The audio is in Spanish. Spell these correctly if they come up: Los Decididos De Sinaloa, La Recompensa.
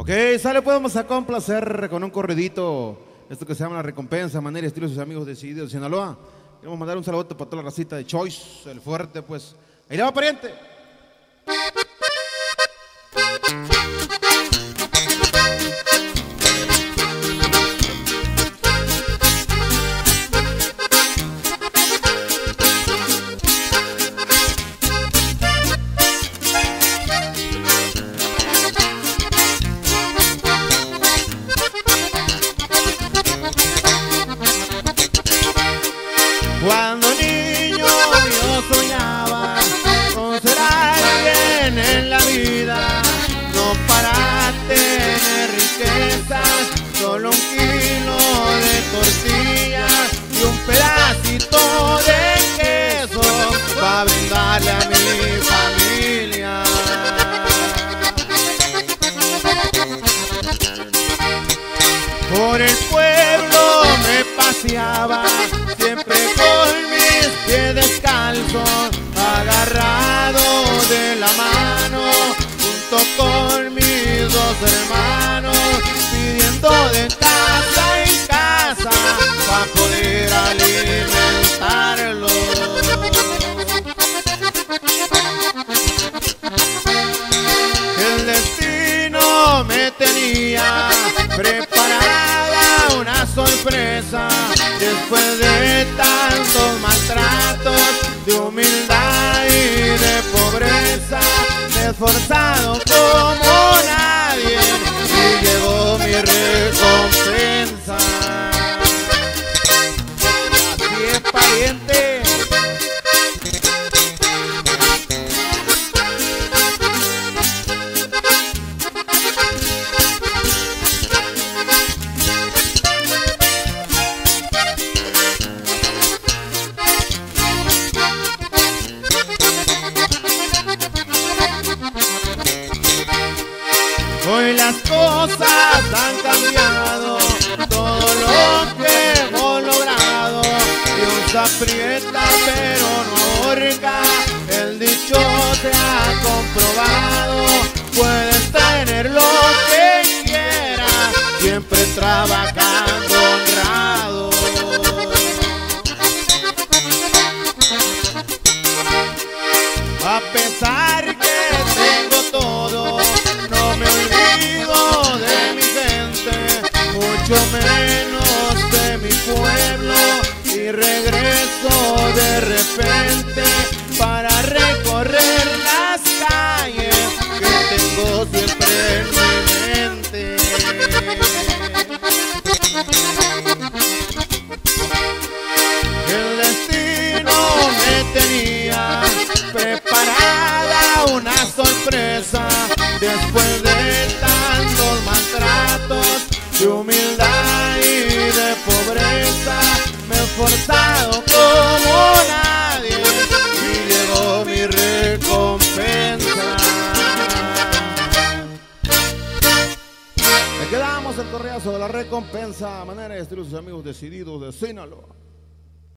Ok, sale, podemos a complacer con un corridito. Esto que se llama La Recompensa, manera y estilo de sus amigos Decididos de Sinaloa. Queremos mandar un saludo para toda la racita de Choice, el fuerte, pues. Ahí le va, pariente. Cuando niño yo soñaba con ser alguien en la vida, no para tener riquezas, solo un kilo de tortillas y un pedacito de queso para brindarle a mi familia. Por el pueblo me paseaba, siempre con mis pies descalzos, agarrado de la mano, junto con mis dos hermanos, pidiendo de casa en casa para poder alimentarlos. El destino me tenía preparada una sorpresa. Después de tantos maltratos, de humildad y de pobreza, me he esforzado como nadie y llegó mi recompensa. Así es, pariente. Hoy las cosas han cambiado, todo lo que hemos logrado, Dios aprieta pero no ahorca, el dicho se ha comprobado, puedes tener lo que quieras, siempre trabajando honrado. A pesar que tengo todo, no me olvido de mi gente, mucho menos de mi pueblo, y regreso de repente para recorrer las calles que tengo siempre en mi mente. El destino me tenía preparada una sorpresa. Después de tantos maltratos, de humildad y de pobreza, me he esforzado como nadie y llegó mi recompensa. Le quedamos el correazo de La Recompensa, manera y estilo de sus amigos Decididos de Sinaloa.